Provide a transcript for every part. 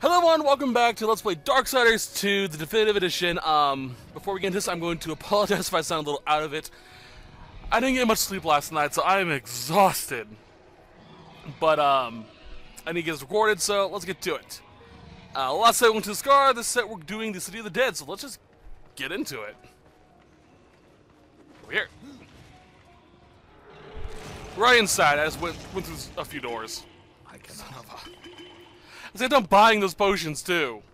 Hello everyone, welcome back to Let's Play Darksiders 2, the Definitive Edition. Before we get into this, I'm going to apologize if I sound a little out of it. I didn't get much sleep last night, so I am exhausted. But, I need to get this recorded, so let's get to it. Last set we went to the Scar, this set we're doing the City of the Dead, so let's just get into it. We're here. Right inside, I just went through a few doors. I cannot. Because I end up buying those potions, too.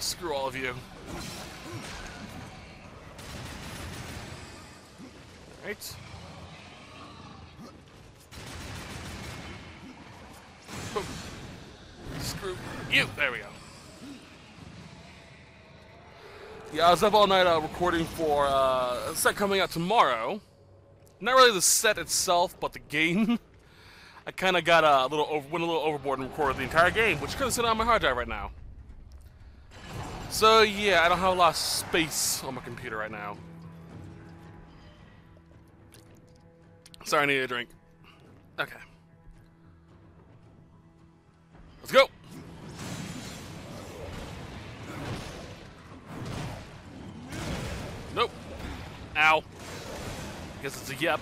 Screw all of you. Alright. Oh. Screw you! There we go. Yeah, I was up all night recording for a set coming out tomorrow. Not really the set itself, but the game. I kind of got went a little overboard and recorded the entire game, which is currently sitting on my hard drive right now. So yeah, I don't have a lot of space on my computer right now. Sorry, I need a drink. Okay, let's go. Nope. Ow. Guess it's a yep.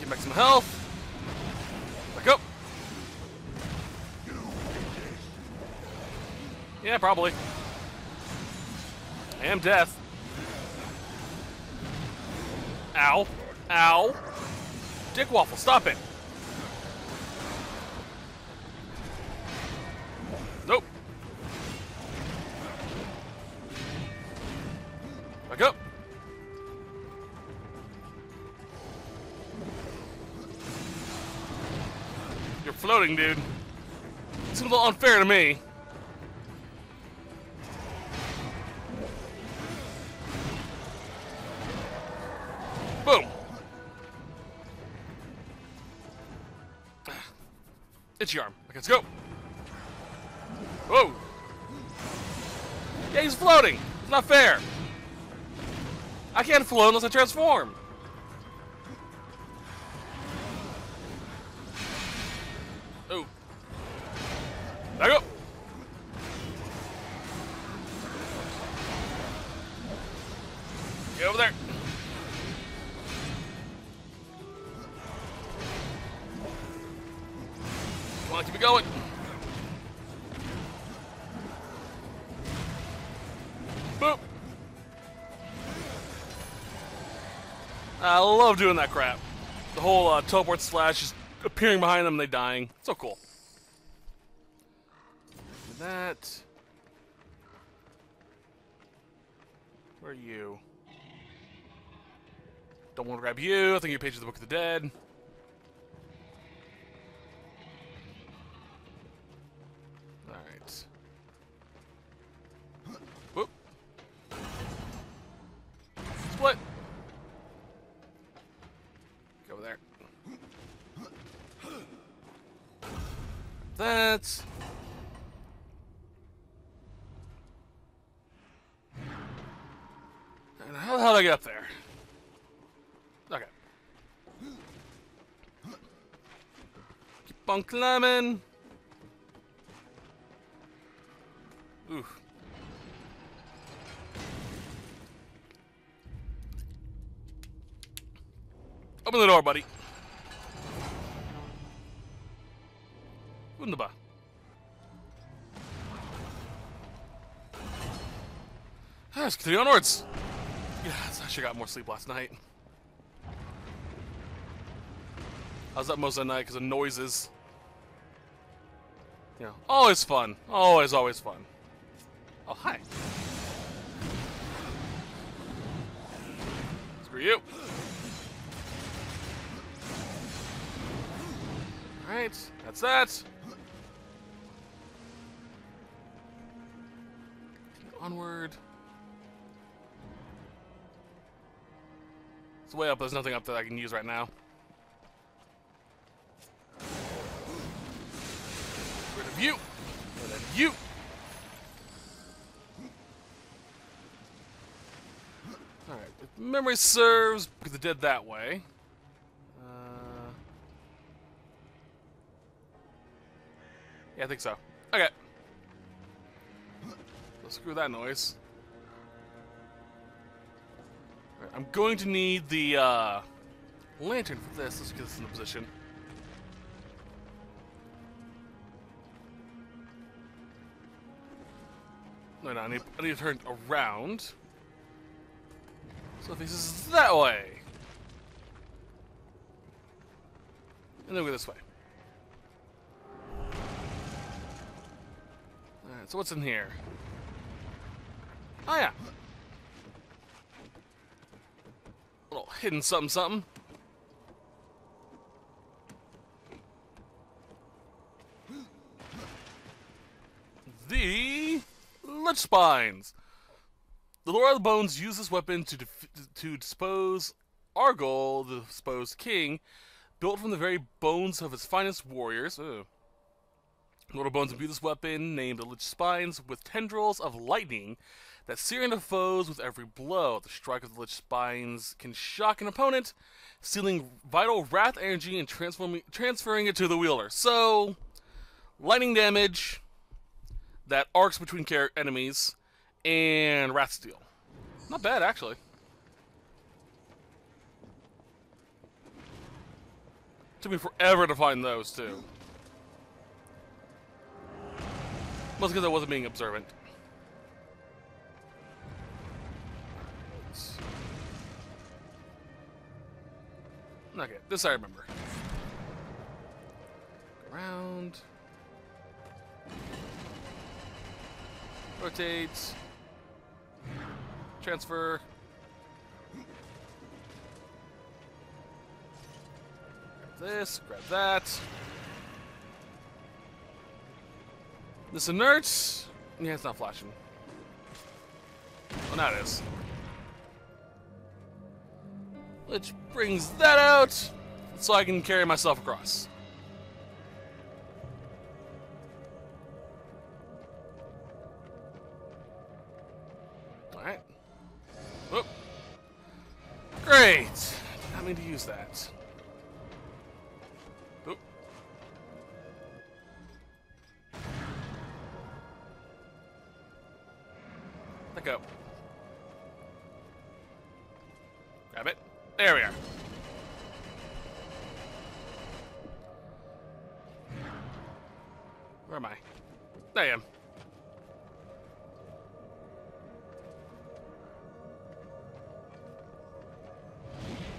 Get back some health. Back up. Yeah, probably. I am death. Ow. Ow. Dick waffle, stop it. Nope. Back up. Floating, dude. It's a little unfair to me. Boom. Itchy arm. Okay, let's go. Whoa. Yeah, he's floating. It's not fair. I can't float unless I transform. Oh. Back up. Get over there. Come on, keep it going. Boop. I love doing that crap. The whole teleport slash is appearing behind them and they dying. So cool. That. Where are you? Don't want to grab you. I think you're page of the Book of the Dead. Alright. Whoop. Split. Go over there. That's and how the hell did I get up there? Okay. Keep on climbing. Oof. Open the door, buddy. Wunderbar. Let's continue onwards. Yeah, I should have got more sleep last night. I was up most of the night because of noises. Yeah, always fun. Always, always fun. Oh, hi. Screw you. All right, that's that. Onward. It's way up. There's nothing up that I can use right now. Rid of you. Rid of you. All right. If memory serves, Book of the Dead that way. Yeah, I think so. Okay. So screw that noise. Right, I'm going to need the lantern for this. Let's get this into position. No, I need to turn it around. So it faces that way. And then we go this way. Alright, so what's in here? Oh yeah. A little hidden something something. The Lich Spines. The Lord of the Bones used this weapon to dispose Argul, the disposed king, built from the very bones of his finest warriors. Ooh. Lord of Bones imbued this weapon, named the Lich Spines, with tendrils of lightning that sear into foes with every blow. The strike of the Lich Spines can shock an opponent, stealing vital wrath energy and transferring it to the wielder. So, lightning damage that arcs between enemies and wrath steal. Not bad, actually. Took me forever to find those, too. Mostly because I wasn't being observant. Okay, this I remember. Around. Rotate. Transfer. Grab this, grab that. This inert. Yeah, it's not flashing. Well, now it is. Which brings that out so I can carry myself across. Alright. Whoop. Great! I did not mean to use that. Go. Grab it. There we are. Where am I? There I am.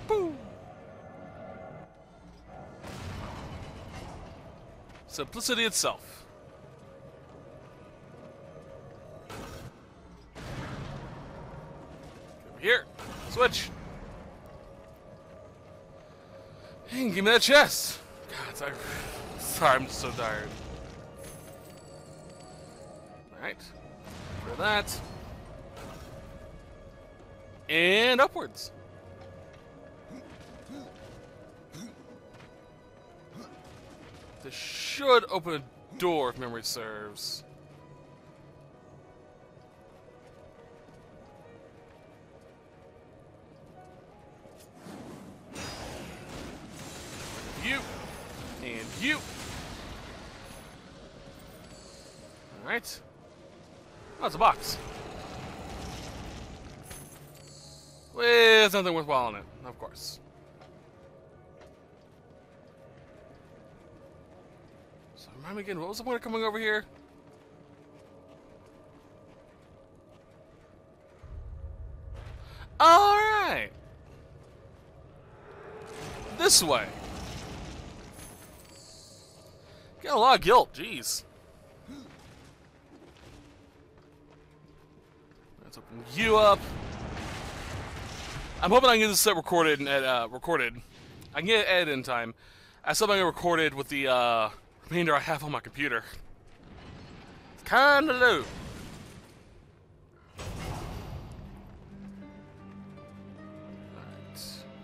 Boom. Simplicity itself. Here, switch. Hey, give me that chest. God, sorry, I'm just so tired. All right, for that, and upwards. This should open a door if memory serves. You. All right. Oh, it's a box. With something worthwhile in it, of course. So remind me again. What was the point of coming over here? All right. This way. Got a lot of guilt, jeez. Let's open you up. I'm hoping I can get this set recorded and recorded. I can get it edited in time. I still haven't recorded with the remainder I have on my computer. It's kinda low.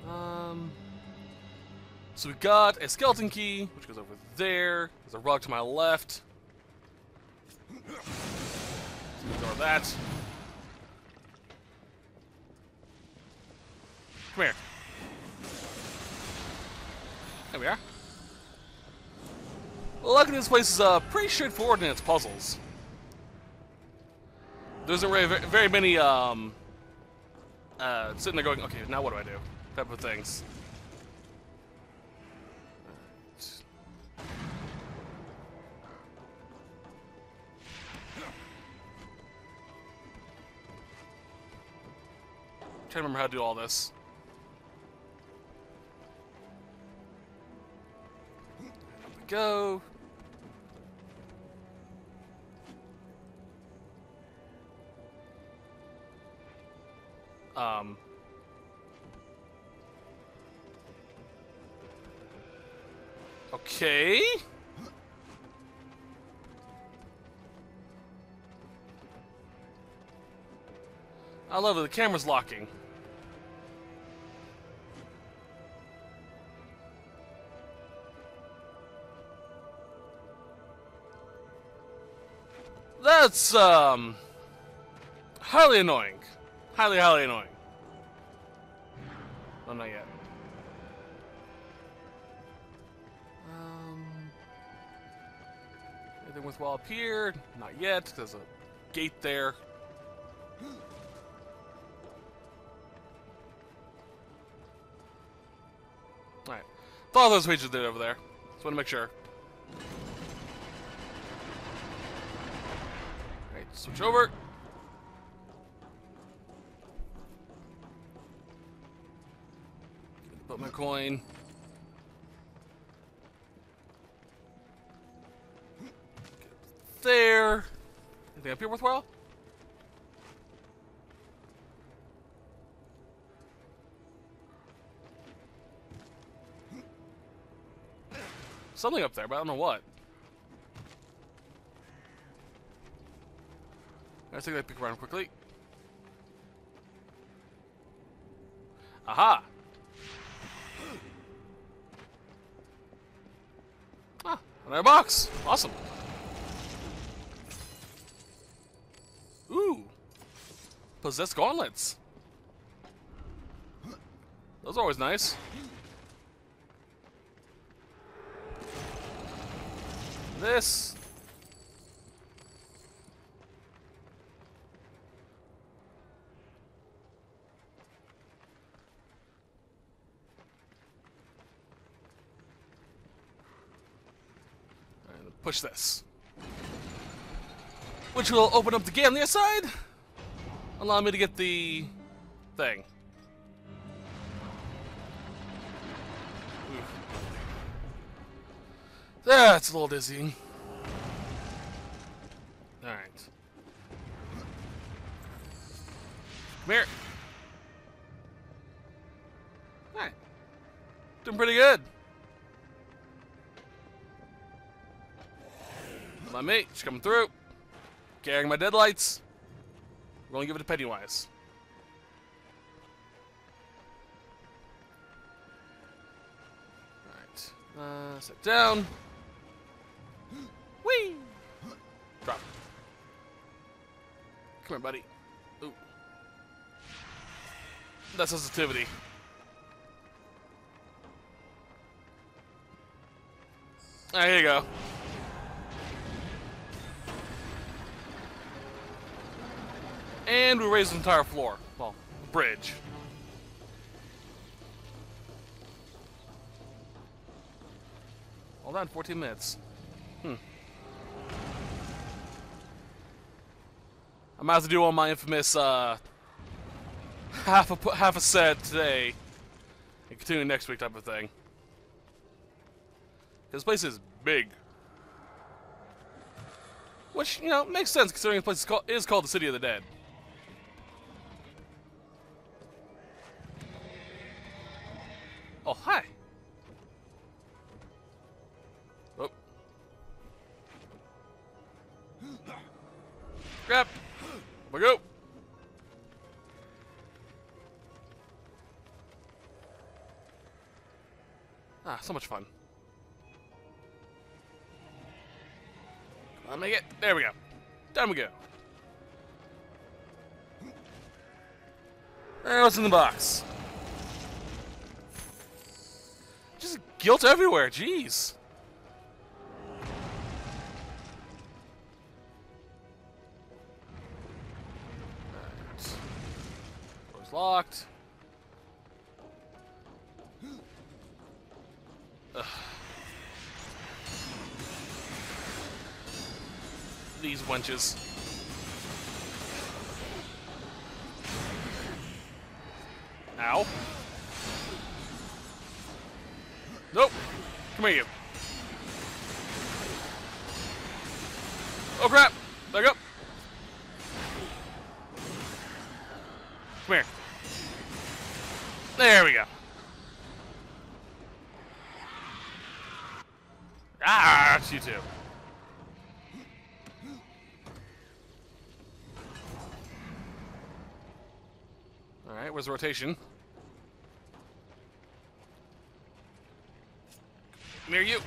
Alright. So we got a skeleton key, which goes over there. There's a rug to my left. Let's ignore that. Come here. There we are. Luck in this place is pretty straightforward in its puzzles. There isn't very many sitting there going, okay, now what do I do? Type of things. I'm trying to remember how to do all this. There we go. Okay. I love it. The camera's locking. That's highly annoying. Highly annoying. No, not yet. Anything worthwhile up here? Not yet. There's a gate there. Alright. Follow those pages there over there. Just want to make sure. Alright, switch over. Put my coin. Get up there. Anything up here worthwhile? Something up there, but I don't know what. Let's take that peek around quickly. Aha! Another box! Awesome! Ooh! Possessed Gauntlets! Those are always nice. This! Push this. Which will open up the gate on the other side. Allow me to get the thing. That's a little dizzying. Alright. Come here. Alright. Doing pretty good. My mate, she's coming through. Carrying my deadlights. We're gonna give it to Pennywise. Alright. Sit down. Whee! Drop. Come here, buddy. Ooh. That's sensitivity. Alright, here you go. And we raised the entire floor. Well, bridge. All done in 14 minutes. I might have to do all my infamous half a set today and continue next week type of thing. This place is big. Which, you know, makes sense considering the place is called the City of the Dead. Oh, hi. Oh. Crap. We go. Ah, so much fun. I'll make it. There we go. Down we go. What's in the box? Just guilt everywhere, jeez. Right. Door's locked. Ugh. These wenches. Ow. Nope. Come here, you. Oh, crap. Back up. Come here. There we go. Ah, that's you too. Alright, where's the rotation? Come here, you.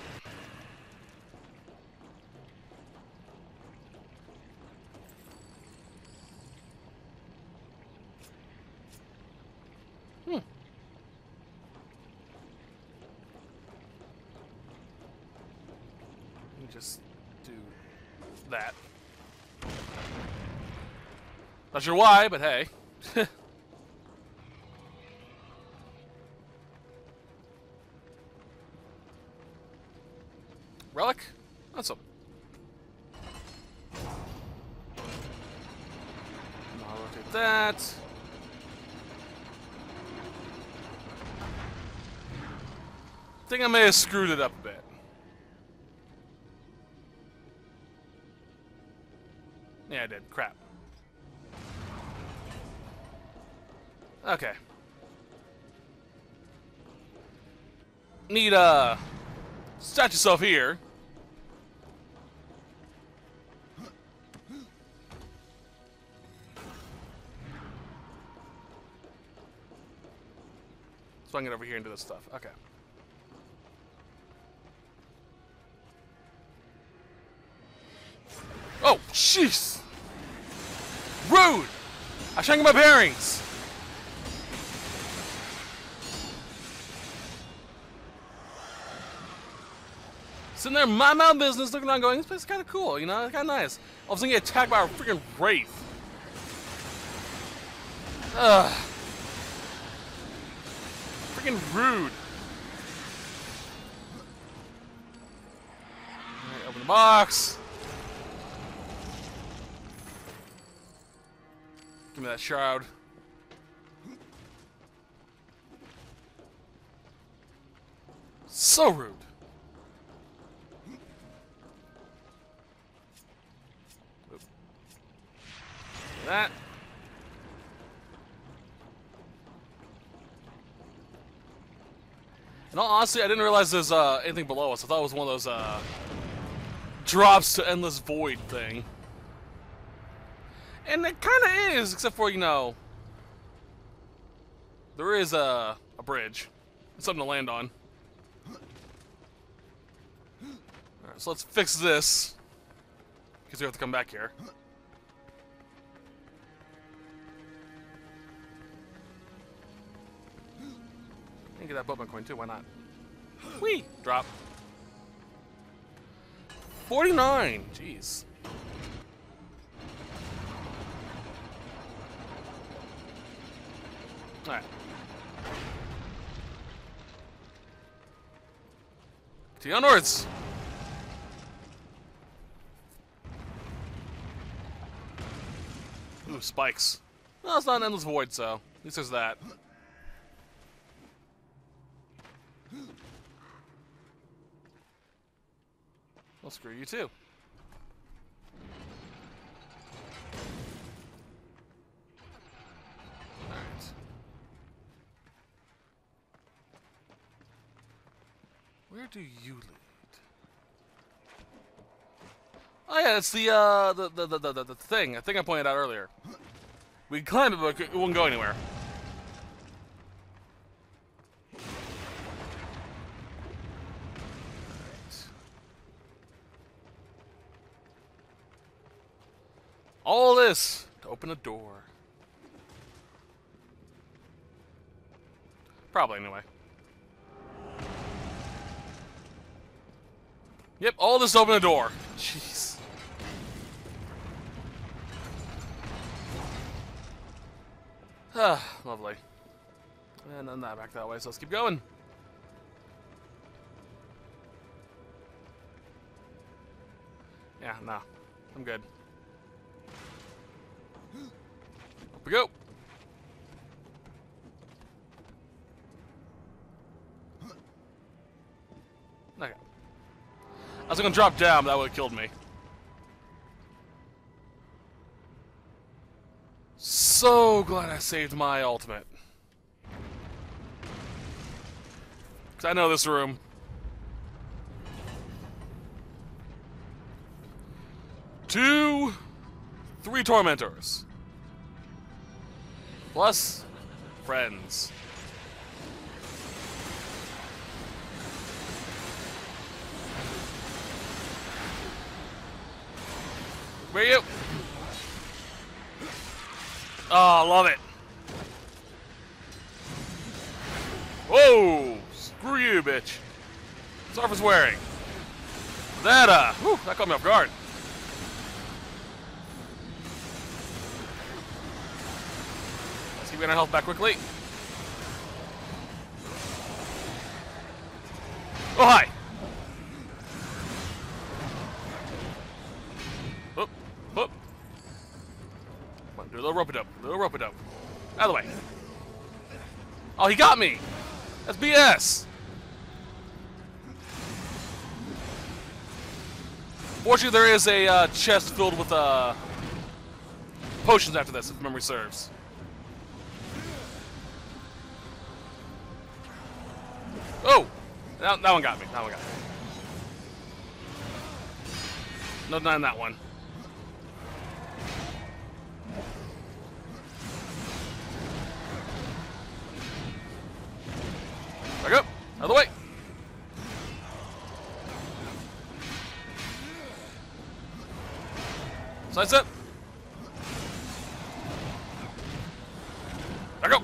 Just do that. Not sure why, but hey. Relic? Awesome. I'll rotate that. I think I may have screwed it up a bit. Yeah, I did. Crap. Okay. Need, stat yourself here. So I can get over here and do this stuff. Okay. Oh, jeez! Rude! I shank my bearings! Sitting there, mind my own business, looking around going, this place is kind of cool, you know? It's kind of nice. All of a sudden, get attacked by a freaking wraith. Ugh. Freaking rude. Alright, open the box. Give me that shroud. So rude. Oop. That. And honestly, I didn't realize there's anything below us. I thought it was one of those drops to endless void thing. And it kind of is, except for, you know, there is a bridge. It's something to land on. Alright, so let's fix this. Because we have to come back here. I can get that Boatman coin too, why not? Whee! Drop. 49! Jeez. Alright. Continue onwards! Ooh, spikes. No, it's not an endless void, so at least there's that. Well, screw you too. Where do you lead? Oh yeah, it's the thing. I think I pointed out earlier. We climbed it, but it wouldn't go anywhere. All right. All this to open a door. Probably anyway. Yep, all this open the door. Jeez. Ah, lovely. And then that back that way, so let's keep going. Yeah, no. I'm good. Up we go. Okay. I was gonna drop down, but that would've killed me. So glad I saved my ultimate. Cause I know this room. Two, three tormentors. Plus, friends. Where are you? Oh, love it. Whoa! Screw you, bitch. Sorry for swearing. That, whew, that caught me off guard. Let's keep getting our health back quickly. Oh, hi! Little rope it up. Out of the way. Oh, he got me! That's BS! Fortunately, there is a chest filled with potions after this, if memory serves. Oh! That one got me. That one got me. No denying that one. Back up! Out of the way! Side step! Back up!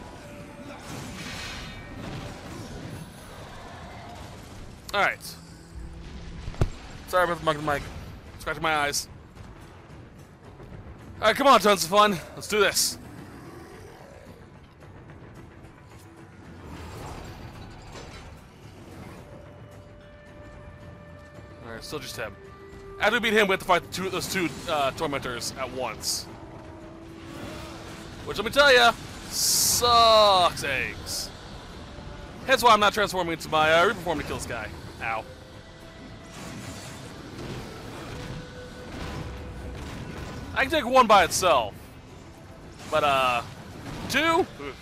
Alright. Sorry about the mic. Scratching my eyes. Alright, come on, tons of fun. Let's do this. Still just him. After we beat him, we have to fight those two tormentors at once. Which, let me tell ya, sucks eggs. Hence why I'm not transforming into my reform to kill this guy. Ow. I can take one by itself. But, two? Ooh.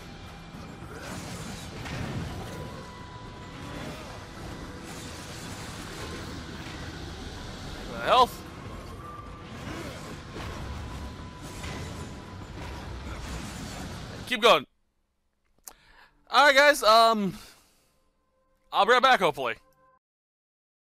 Health. Keep going. Alright guys, I'll be right back hopefully.